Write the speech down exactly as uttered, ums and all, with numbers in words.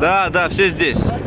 Да, да, все здесь.